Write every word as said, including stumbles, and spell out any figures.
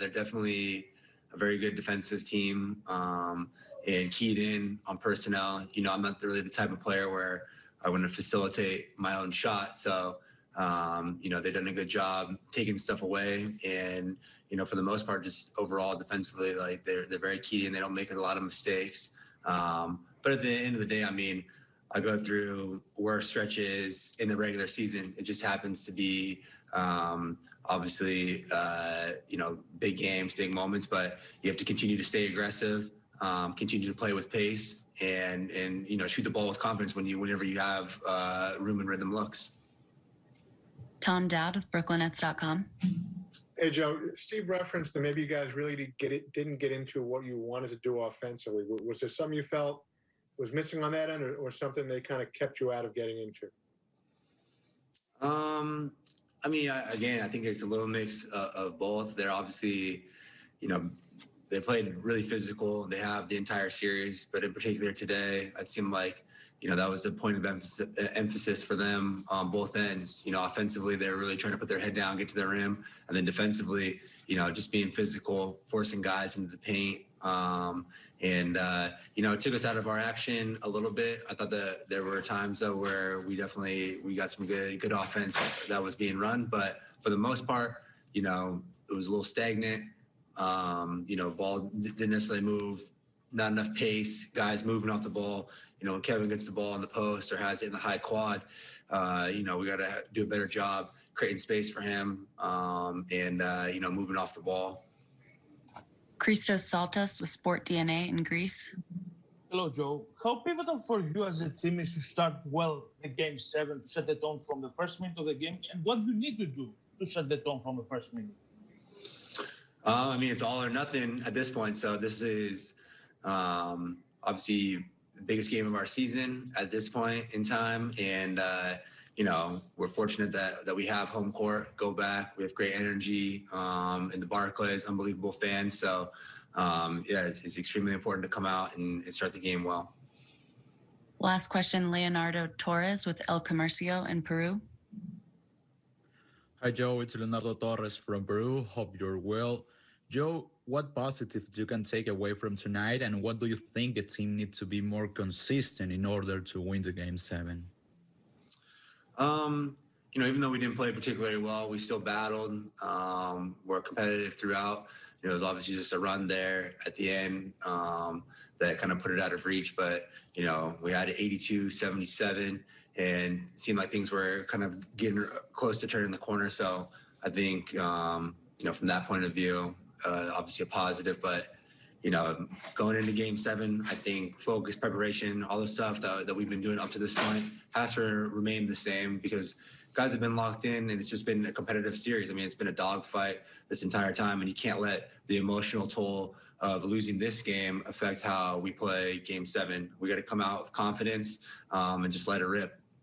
They're definitely a very good defensive team um, and keyed in on personnel. You know, I'm not really the type of player where I want to facilitate my own shot. So, um, you know, they've done a good job taking stuff away. And, you know, for the most part, just overall defensively, like they're, they're very keyed in. They don't make a lot of mistakes. Um, but at the end of the day, I mean, I go through worse stretches in the regular season. It just happens to be um, obviously, uh, you know, big games, big moments, but you have to continue to stay aggressive, um, continue to play with pace and, and, you know, shoot the ball with confidence when you, whenever you have uh, room and rhythm looks. Tom Dowd of Brooklyn Nets dot com. Hey, Joe, Steve referenced that maybe you guys really did get it, didn't get into what you wanted to do offensively. Was there something you felt was missing on that end, or, or something they kind of kept you out of getting into? Um, I mean, I, again, I think it's a little mix uh, of both. They're obviously, you know, they played really physical. They have the entire series, but in particular today, it seemed like, you know, that was a point of emphasis, emphasis for them on both ends. You know, offensively, they're really trying to put their head down, get to their rim, and then defensively, you know, just being physical, forcing guys into the paint. Um, and, uh, you know, it took us out of our action a little bit. I thought that there were times though where we definitely, we got some good, good offense that was being run, but for the most part, you know, it was a little stagnant. Um, you know, ball didn't necessarily move, not enough pace, guys moving off the ball. You know, when Kevin gets the ball on the post or has it in the high quad, uh, you know, we got to do a better job creating space for him. Um, and, uh, you know, moving off the ball. Christos Saltas with Sport D N A in Greece. Hello, Joe. How pivotal for you as a team is to start well the game seven, to set the tone from the first minute of the game, and what you need to do to set the tone from the first minute? Uh, I mean, it's all or nothing at this point. So this is um, obviously the biggest game of our season at this point in time. And, uh, you know, we're fortunate that, that we have home court, go back. We have great energy um, in the Barclays, unbelievable fans. So, um, yeah, it's, it's extremely important to come out and, and start the game well. Last question, Leonardo Torres with El Comercio in Peru. Hi, Joe. It's Leonardo Torres from Peru. Hope you're well. Joe, what positives you can take away from tonight, and what do you think the team needs to be more consistent in order to win the game seven? Um, you know, even though we didn't play particularly well, we still battled. Um, we're competitive throughout. You know, it was obviously just a run there at the end um, that kind of put it out of reach. But, you know, we had eighty-two seventy-seven. And it seemed like things were kind of getting close to turning the corner. So I think, um, you know, from that point of view, uh, obviously a positive. But, you know, going into game seven, I think focus, preparation, all the stuff that, that we've been doing up to this point has to remain the same, because guys have been locked in and it's just been a competitive series. I mean, it's been a dogfight this entire time, and you can't let the emotional toll of losing this game affect how we play game seven. We got to come out with confidence um, and just let it rip.